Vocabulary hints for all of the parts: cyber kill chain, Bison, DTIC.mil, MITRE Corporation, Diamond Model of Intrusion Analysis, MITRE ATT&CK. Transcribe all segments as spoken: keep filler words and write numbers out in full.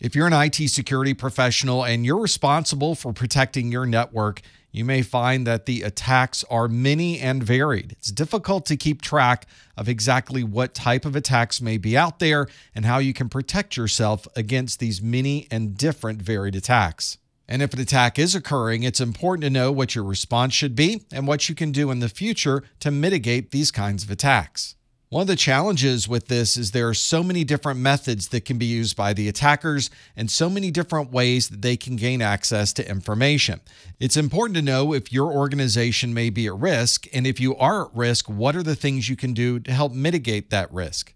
If you're an I T security professional and you're responsible for protecting your network, you may find that the attacks are many and varied. It's difficult to keep track of exactly what type of attacks may be out there and how you can protect yourself against these many and different varied attacks. And if an attack is occurring, it's important to know what your response should be and what you can do in the future to mitigate these kinds of attacks. One of the challenges with this is there are so many different methods that can be used by the attackers and so many different ways that they can gain access to information. It's important to know if your organization may be at risk, and if you are at risk, what are the things you can do to help mitigate that risk?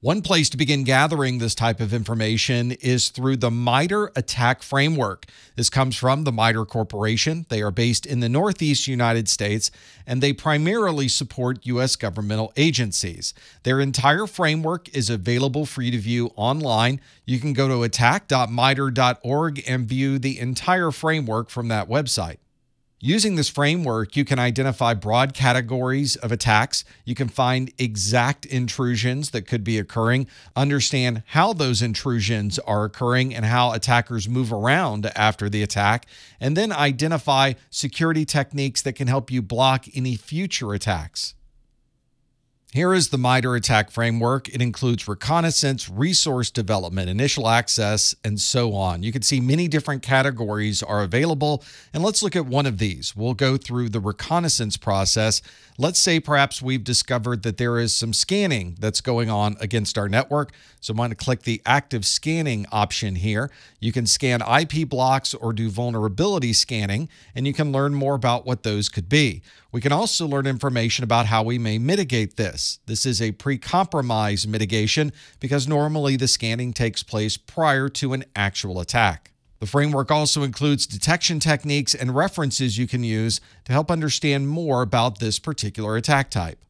One place to begin gathering this type of information is through the MITRE ATT&CK framework. This comes from the MITRE Corporation. They are based in the Northeast United States, and they primarily support U S governmental agencies. Their entire framework is available for you to view online. You can go to attack dot mitre dot org and view the entire framework from that website. Using this framework, you can identify broad categories of attacks. You can find exact intrusions that could be occurring, understand how those intrusions are occurring and how attackers move around after the attack, and then identify security techniques that can help you block any future attacks. Here is the MITRE ATT&CK framework. It includes reconnaissance, resource development, initial access, and so on. You can see many different categories are available, and let's look at one of these. We'll go through the reconnaissance process. Let's say perhaps we've discovered that there is some scanning that's going on against our network, so I'm going to click the active scanning option here. You can scan I P blocks or do vulnerability scanning, and you can learn more about what those could be. We can also learn information about how we may mitigate this. This is a pre-compromise mitigation because normally the scanning takes place prior to an actual attack. The framework also includes detection techniques and references you can use to help understand more about this particular attack type.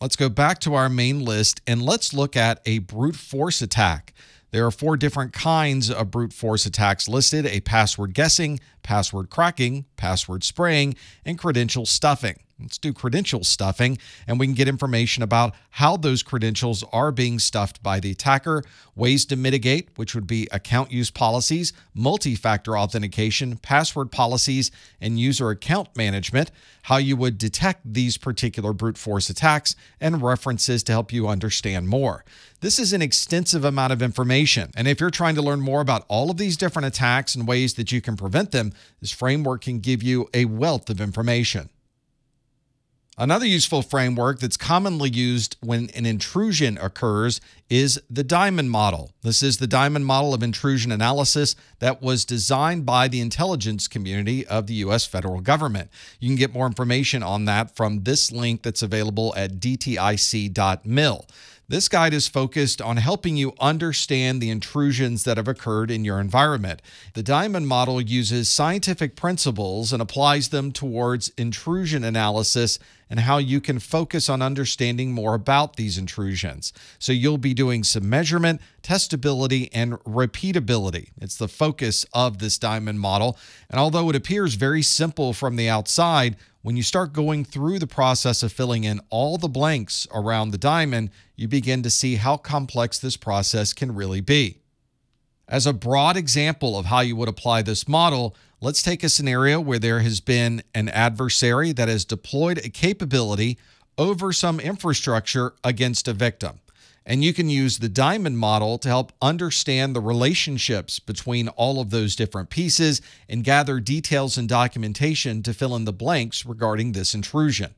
Let's go back to our main list and let's look at a brute force attack. There are four different kinds of brute force attacks listed: a password guessing, password cracking, password spraying, and credential stuffing. Let's do credential stuffing, and we can get information about how those credentials are being stuffed by the attacker, ways to mitigate, which would be account use policies, multi-factor authentication, password policies, and user account management, how you would detect these particular brute force attacks, and references to help you understand more. This is an extensive amount of information, and if you're trying to learn more about all of these different attacks and ways that you can prevent them, this framework can give you a wealth of information. Another useful framework that's commonly used when an intrusion occurs is the Diamond Model. This is the Diamond Model of Intrusion Analysis that was designed by the intelligence community of the U S federal government. You can get more information on that from this link that's available at D T I C dot mil. This guide is focused on helping you understand the intrusions that have occurred in your environment. The Diamond Model uses scientific principles and applies them towards intrusion analysis and how you can focus on understanding more about these intrusions. So you'll be doing some measurement, testability, and repeatability. It's the focus of this Diamond Model. And although it appears very simple from the outside, when you start going through the process of filling in all the blanks around the diamond, you begin to see how complex this process can really be. As a broad example of how you would apply this model, let's take a scenario where there has been an adversary that has deployed a capability over some infrastructure against a victim. And you can use the Diamond Model to help understand the relationships between all of those different pieces and gather details and documentation to fill in the blanks regarding this intrusion.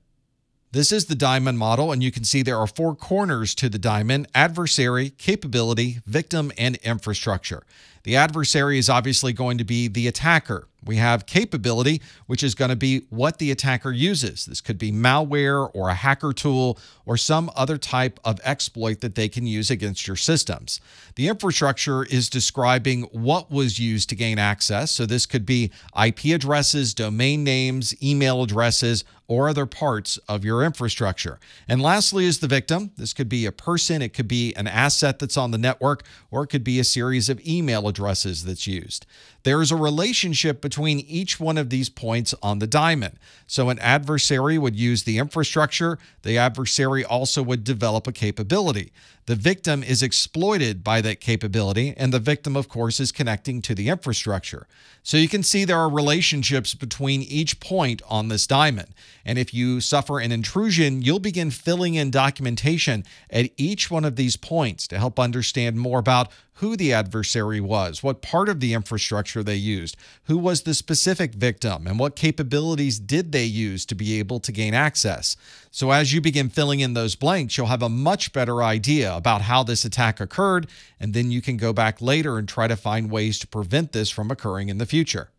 This is the Diamond Model, and you can see there are four corners to the diamond: adversary, capability, victim, and infrastructure. The adversary is obviously going to be the attacker. We have capability, which is going to be what the attacker uses. This could be malware or a hacker tool or some other type of exploit that they can use against your systems. The infrastructure is describing what was used to gain access. So this could be I P addresses, domain names, email addresses, or other parts of your infrastructure. And lastly is the victim. This could be a person, it could be an asset that's on the network, or it could be a series of email addresses that's used. There is a relationship between each one of these points on the diamond. So an adversary would use the infrastructure. The adversary also would develop a capability. The victim is exploited by that capability, and the victim, of course, is connecting to the infrastructure. So you can see there are relationships between each point on this diamond. And if you suffer an intrusion, you'll begin filling in documentation at each one of these points to help understand more about who the adversary was, what part of the infrastructure they used, who was the specific victim, and what capabilities did they use to be able to gain access. So as you begin filling in those blanks, you'll have a much better idea about how this attack occurred, and then you can go back later and try to find ways to prevent this from occurring in the future.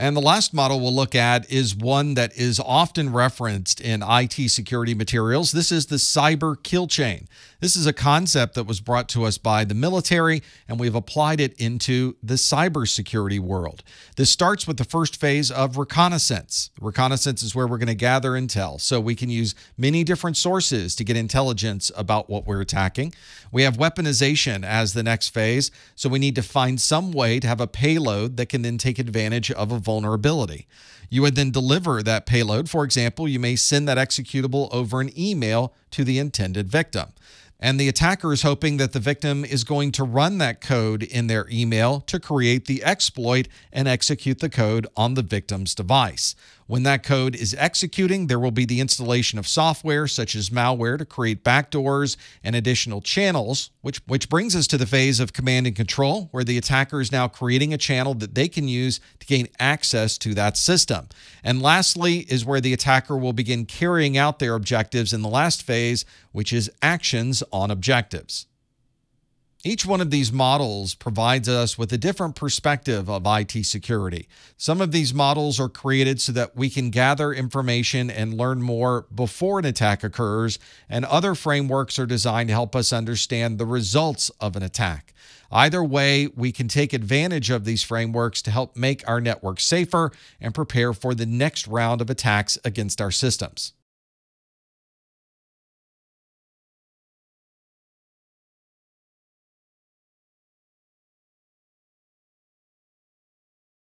And the last model we'll look at is one that is often referenced in I T security materials. This is the cyber kill chain. This is a concept that was brought to us by the military, and we've applied it into the cybersecurity world. This starts with the first phase of reconnaissance. Reconnaissance is where we're going to gather intel, so we can use many different sources to get intelligence about what we're attacking. We have weaponization as the next phase, so we need to find some way to have a payload that can then take advantage of a vulnerability. vulnerability. You would then deliver that payload. For example, you may send that executable over an email to the intended victim. And the attacker is hoping that the victim is going to run that code in their email to create the exploit and execute the code on the victim's device. When that code is executing, there will be the installation of software such as malware to create backdoors and additional channels, which, which brings us to the phase of command and control, where the attacker is now creating a channel that they can use to gain access to that system. And lastly is where the attacker will begin carrying out their objectives in the last phase, which is actions on objectives. Each one of these models provides us with a different perspective of I T security. Some of these models are created so that we can gather information and learn more before an attack occurs, and other frameworks are designed to help us understand the results of an attack. Either way, we can take advantage of these frameworks to help make our network safer and prepare for the next round of attacks against our systems.